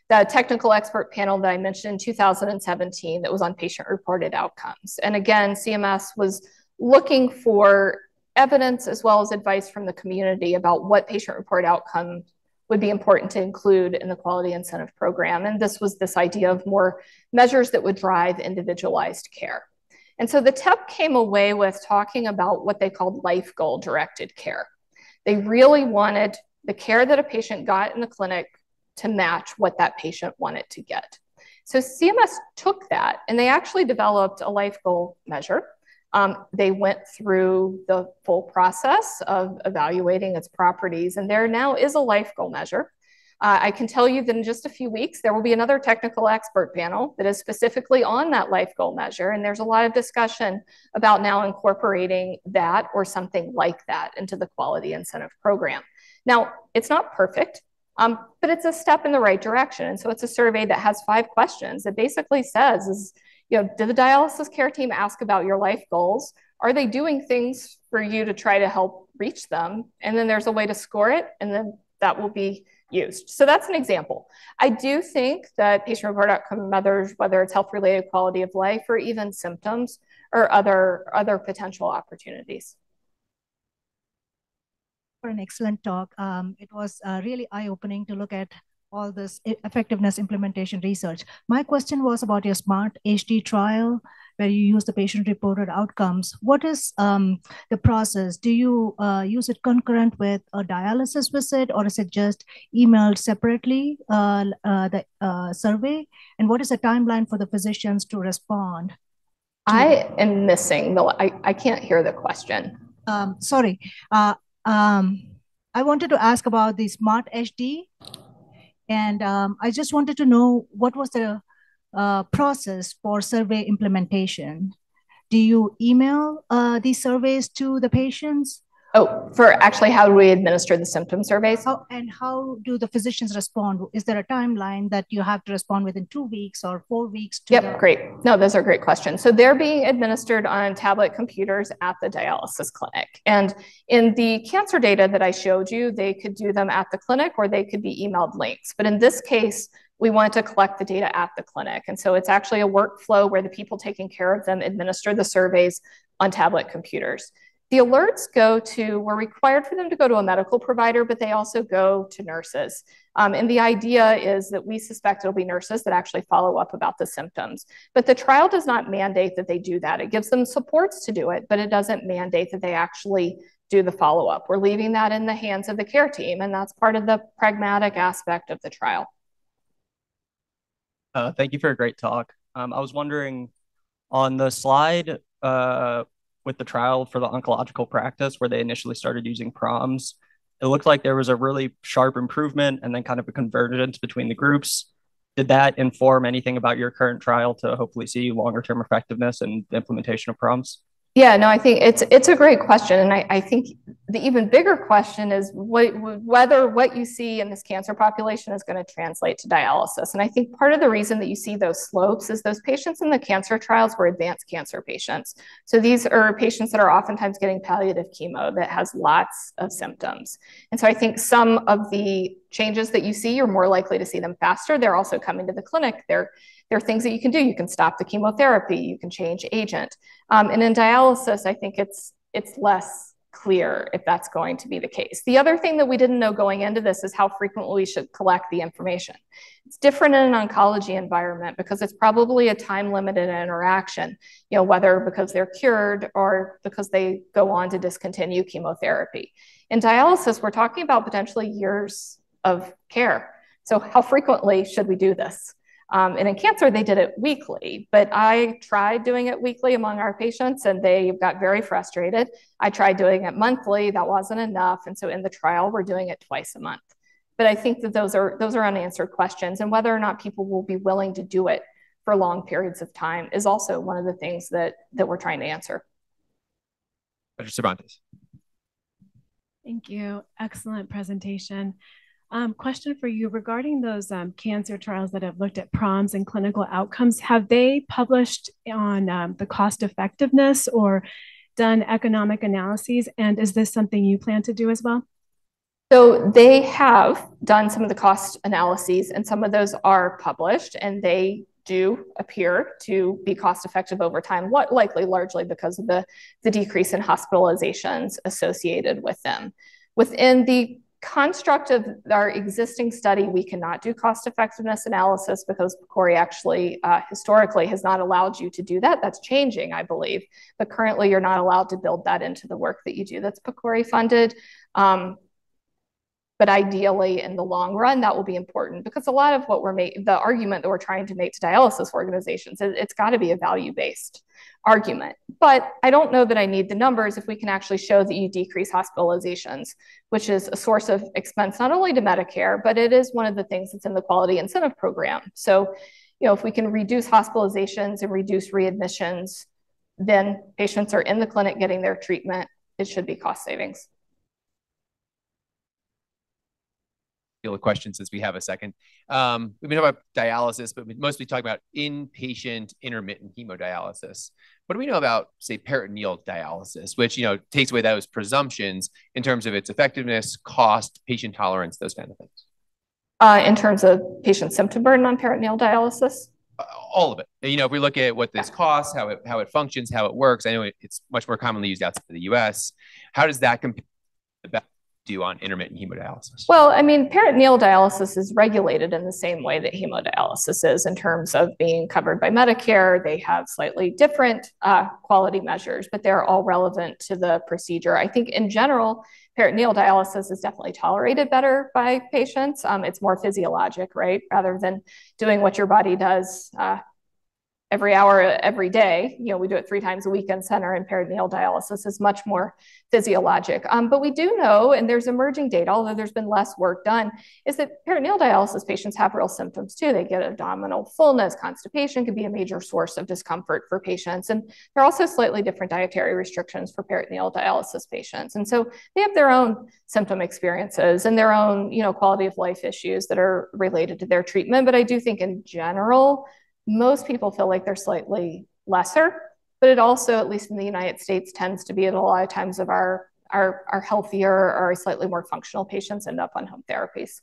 the technical expert panel that I mentioned in 2017 that was on patient-reported outcomes. And again, CMS was looking for evidence as well as advice from the community about what patient-reported outcome would be important to include in the quality incentive program. And this was this idea of more measures that would drive individualized care. And so the TEP came away with talking about what they called life goal-directed care. They really wanted the care that a patient got in the clinic to match what that patient wanted to get. So CMS took that and they actually developed a life goal measure. They went through the full process of evaluating its properties, and there now is a life goal measure. I can tell you that in just a few weeks, there will be another technical expert panel that is specifically on that life goal measure, and there's a lot of discussion about now incorporating that or something like that into the quality incentive program. Now, it's not perfect, but it's a step in the right direction, and so it's a survey that has 5 questions that basically says you know, did the dialysis care team ask about your life goals? Are they doing things for you to try to help reach them? And then there's a way to score it, and then that will be used. So that's an example. I do think that patient-reported outcome measures, whether it's health-related quality of life or even symptoms, or other potential opportunities. For an excellent talk. It was really eye-opening to look at all this effectiveness implementation research. My question was about your Smart HD trial, where you use the patient-reported outcomes. What is the process? Do you use it concurrent with a dialysis visit, or is it just emailed separately, the survey? And what is the timeline for the physicians to respond? I am missing the, I can't hear the question. Sorry. I wanted to ask about the Smart HD. And I just wanted to know what was the process for survey implementation. Do you email these surveys to the patients? Oh, for actually how do we administer the symptom surveys? And how do the physicians respond? Is there a timeline that you have to respond within 2 weeks or 4 weeks? Yep, great. No, those are great questions. So they're being administered on tablet computers at the dialysis clinic. And in the cancer data that I showed you, they could do them at the clinic or they could be emailed links. But in this case, we want to collect the data at the clinic. And so it's actually a workflow where the people taking care of them administer the surveys on tablet computers. The alerts go to, we're required for them to go to a medical provider, but they also go to nurses. And the idea is that we suspect it'll be nurses that actually follow up about the symptoms. But the trial does not mandate that they do that. It gives them supports to do it, but it doesn't mandate that they actually do the follow-up. We're leaving that in the hands of the care team, and that's part of the pragmatic aspect of the trial. Thank you for a great talk. I was wondering, on the slide, with the trial for the oncological practice where they initially started using PROMs, it looked like there was a really sharp improvement and then kind of a convergence between the groups. Did that inform anything about your current trial to hopefully see longer term effectiveness and the implementation of PROMs? Yeah, no, I think it's a great question. And I think the even bigger question is whether what you see in this cancer population is going to translate to dialysis. And I think part of the reason that you see those slopes is those patients in the cancer trials were advanced cancer patients. So these are patients that are oftentimes getting palliative chemo that has lots of symptoms. And so I think some of the changes that you see, you're more likely to see them faster. They're also coming to the clinic. There are things that you can do. You can stop the chemotherapy. You can change agent. And in dialysis, I think it's less clear if that's going to be the case. The other thing that we didn't know going into this is how frequently we should collect the information. It's different in an oncology environment because it's probably a time-limited interaction, you know, whether because they're cured or because they go on to discontinue chemotherapy. In dialysis, we're talking about potentially years of care. So how frequently should we do this? And in cancer, they did it weekly, but I tried doing it weekly among our patients and they got very frustrated. I tried doing it monthly, that wasn't enough. And so in the trial, we're doing it twice a month. But I think that those are unanswered questions, and whether or not people will be willing to do it for long periods of time is also one of the things that we're trying to answer. Dr. Cervantes. Thank you, excellent presentation. Question for you regarding those cancer trials that have looked at PROMs and clinical outcomes. Have they published on the cost effectiveness or done economic analyses? And is this something you plan to do as well? So they have done some of the cost analyses, and some of those are published, and they do appear to be cost effective over time, likely largely because of the decrease in hospitalizations associated with them. Within the construct of our existing study, we cannot do cost effectiveness analysis because PCORI actually historically has not allowed you to do that. That's changing, I believe, but currently you're not allowed to build that into the work that you do that's PCORI funded. But ideally in the long run, that will be important because a lot of what we're making, the argument that we're trying to make to dialysis organizations, it's got to be a value-based argument. But I don't know that I need the numbers if we can actually show that you decrease hospitalizations, which is a source of expense, not only to Medicare, but it is one of the things that's in the quality incentive program. So, you know, if we can reduce hospitalizations and reduce readmissions, then patients are in the clinic getting their treatment. It should be cost savings. Field of questions since we have a second. We've been talking about dialysis, but we mostly talk about inpatient intermittent hemodialysis. What do we know about, say, peritoneal dialysis, which, you know, takes away those presumptions in terms of its effectiveness, cost, patient tolerance, those kind of things? In terms of patient symptom burden on peritoneal dialysis? All of it. You know, if we look at what this costs, how it functions, how it works, I know it's much more commonly used outside of the U.S. How does that compare do on intermittent hemodialysis? Well, I mean, peritoneal dialysis is regulated in the same way that hemodialysis is in terms of being covered by Medicare. They have slightly different quality measures, but they're all relevant to the procedure. I think in general, peritoneal dialysis is definitely tolerated better by patients. It's more physiologic, right? Rather than doing what your body does every hour, every day, you know, we do it 3 times a week in center, and peritoneal dialysis is much more physiologic. But we do know, and there's emerging data, although there's been less work done, is that peritoneal dialysis patients have real symptoms too. They get abdominal fullness, constipation can be a major source of discomfort for patients. And there are also slightly different dietary restrictions for peritoneal dialysis patients. And so they have their own symptom experiences and their own, you know, quality of life issues that are related to their treatment. But I do think in general, most people feel like they're slightly lesser, but it also, at least in the United States, tends to be that a lot of times of our healthier or slightly more functional patients end up on home therapies.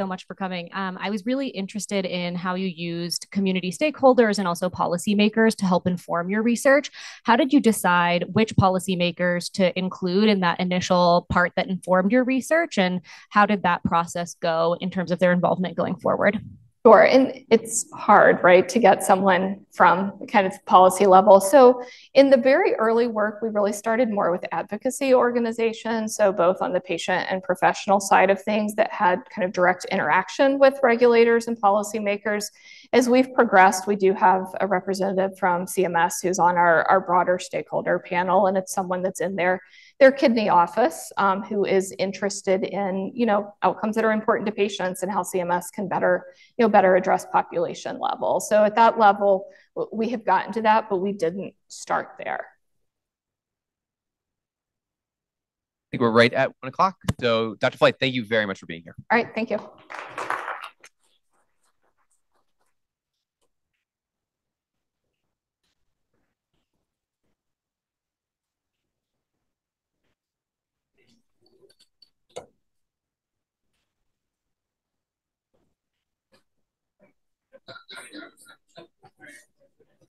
So much for coming. I was really interested in how you used community stakeholders and also policymakers to help inform your research. How did you decide which policymakers to include in that initial part that informed your research, and how did that process go in terms of their involvement going forward? Sure, and it's hard, right, to get someone from kind of policy level. So in the very early work, we really started more with advocacy organizations, so both on the patient and professional side of things that had kind of direct interaction with regulators and policymakers. As we've progressed, we do have a representative from CMS who's on our broader stakeholder panel, and it's someone that's in their kidney office who is interested in, you know, outcomes that are important to patients and how CMS can better, you know, better address population level. So at that level, we have gotten to that, but we didn't start there. I think we're right at 1 o'clock. So Dr. Flythe, thank you very much for being here. All right, thank you.